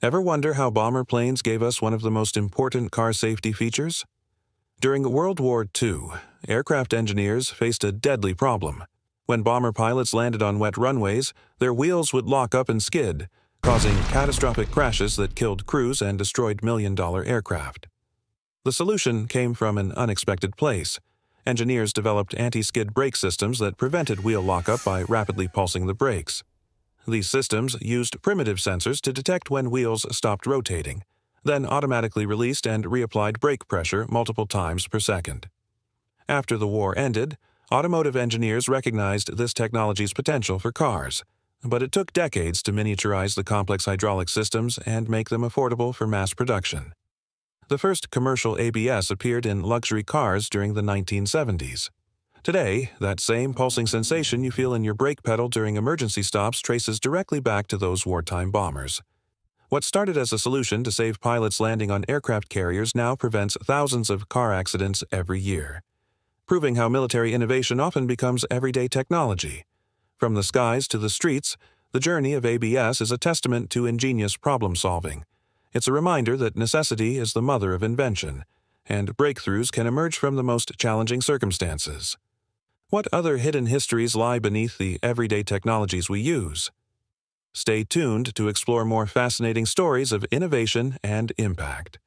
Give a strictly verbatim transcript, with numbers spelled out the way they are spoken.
Ever wonder how bomber planes gave us one of the most important car safety features? During World War Two, aircraft engineers faced a deadly problem. When bomber pilots landed on wet runways, their wheels would lock up and skid, causing catastrophic crashes that killed crews and destroyed million-dollar aircraft. The solution came from an unexpected place. Engineers developed anti-skid brake systems that prevented wheel lockup by rapidly pulsing the brakes. These systems used primitive sensors to detect when wheels stopped rotating, then automatically released and reapplied brake pressure multiple times per second. After the war ended, automotive engineers recognized this technology's potential for cars, but it took decades to miniaturize the complex hydraulic systems and make them affordable for mass production. The first commercial A B S appeared in luxury cars during the nineteen seventies. Today, that same pulsing sensation you feel in your brake pedal during emergency stops traces directly back to those wartime bombers. What started as a solution to save pilots landing on aircraft carriers now prevents thousands of car accidents every year, proving how military innovation often becomes everyday technology. From the skies to the streets, the journey of A B S is a testament to ingenious problem-solving. It's a reminder that necessity is the mother of invention, and breakthroughs can emerge from the most challenging circumstances. What other hidden histories lie beneath the everyday technologies we use? Stay tuned to explore more fascinating stories of innovation and impact.